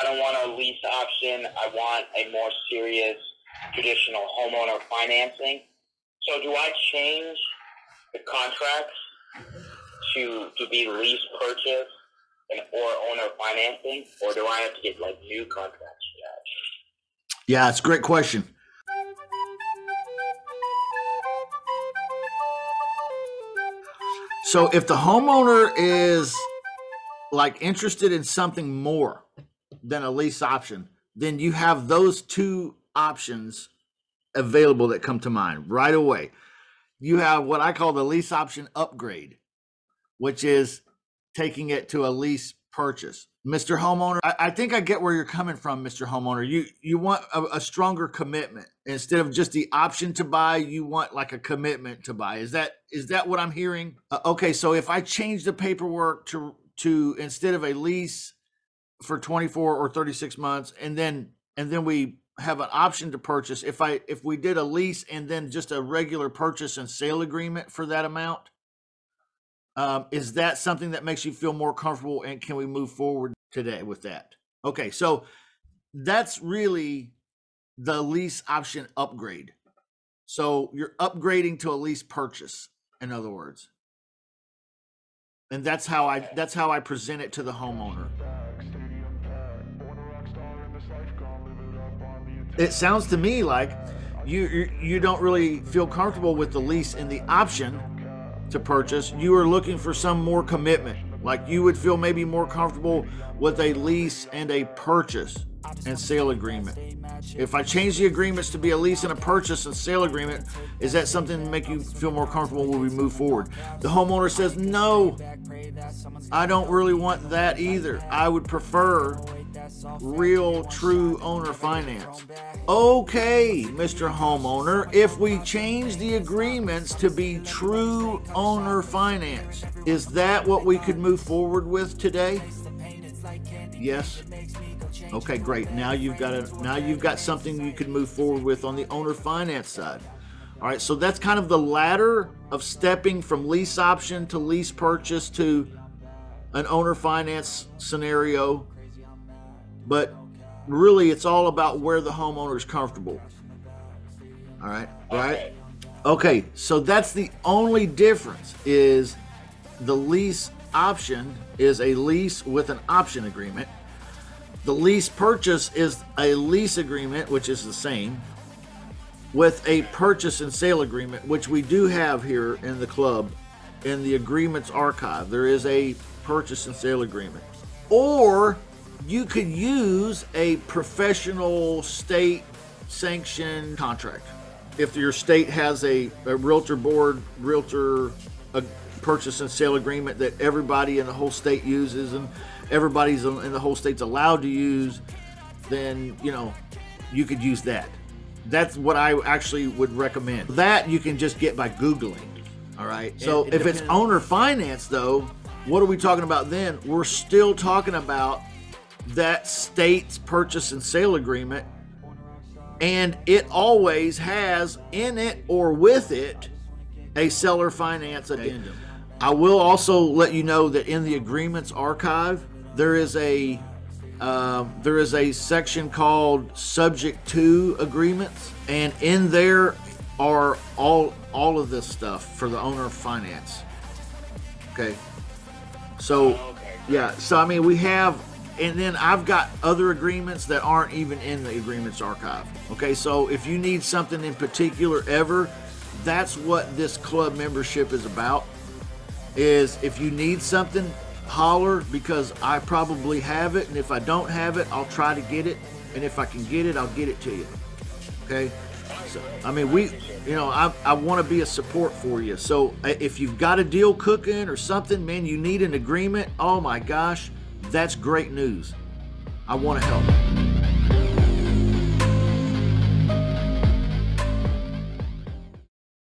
I don't want a lease option. I want a more serious traditional homeowner financing. So do I change the contracts to be lease purchase or owner financing, or do I have to get like new contracts for that? Yeah, it's a great question. So if the homeowner is like interested in something more than a lease option, then you have those two options available that come to mind right away. You have what I call the lease option upgrade, which is taking it to a lease purchase. Mr. Homeowner, I think I get where you're coming from, Mr. Homeowner. You want a stronger commitment. Instead of just the option to buy, you want like a commitment to buy. Is that what I'm hearing? Okay, so if I change the paperwork to instead of a lease for 24 or 36 months, and then we have an option to purchase, if we did a lease and then just a regular purchase and sale agreement for that amount, is that something that makes you feel more comfortable, and can we move forward today with that? Okay, so that's really the lease option upgrade. So you're upgrading to a lease purchase, in other words. And that's how I present it to the homeowner. It sounds to me like you don't really feel comfortable with the lease and the option to purchase. You are looking for some more commitment. Like you would feel maybe more comfortable with a lease and a purchase and sale agreement. If I change the agreements to be a lease and a purchase and sale agreement, is that something to make you feel more comfortable when we move forward? The homeowner says, no, I don't really want that either. I would prefer real, true owner finance. Okay, Mr. Homeowner, if we change the agreements to be true owner finance, is that what we could move forward with today? Yes. Okay, great. Now you've got something you can move forward with on the owner finance side. All right, so that's kind of the ladder of stepping from lease option to lease purchase to an owner finance scenario. But really, it's all about where the homeowner is comfortable. All right, right? Okay, so that's the only difference, is the lease option is a lease with an option agreement. The lease purchase is a lease agreement, which is the same, with a purchase and sale agreement, which we do have here in the club, in the agreements archive. There is a purchase and sale agreement. Or you could use a professional state sanctioned contract. If your state has a realtor board, a purchase and sale agreement that everybody in the whole state uses and everybody's in the whole state's allowed to use, then, you know, you could use that. That's what I actually would recommend. That you can just get by Googling. All right. So if it's owner finance though, what are we talking about then? We're still talking about that state's purchase and sale agreement, and it always has in it or with it a seller finance addendum. I will also let you know that in the agreements archive there is a section called subject to agreements, and in there are all of this stuff for the owner finance. Okay, so yeah, so I mean we have. And then I've got other agreements that aren't even in the agreements archive. Okay, so if you need something in particular ever, that's what this club membership is about, is if you need something, holler, because I probably have it. And if I don't have it, I'll try to get it. And if I can get it, I'll get it to you. Okay, so, I mean, I want to be a support for you. So if you've got a deal cooking or something, man, you need an agreement, oh my gosh, that's great news. I want to help.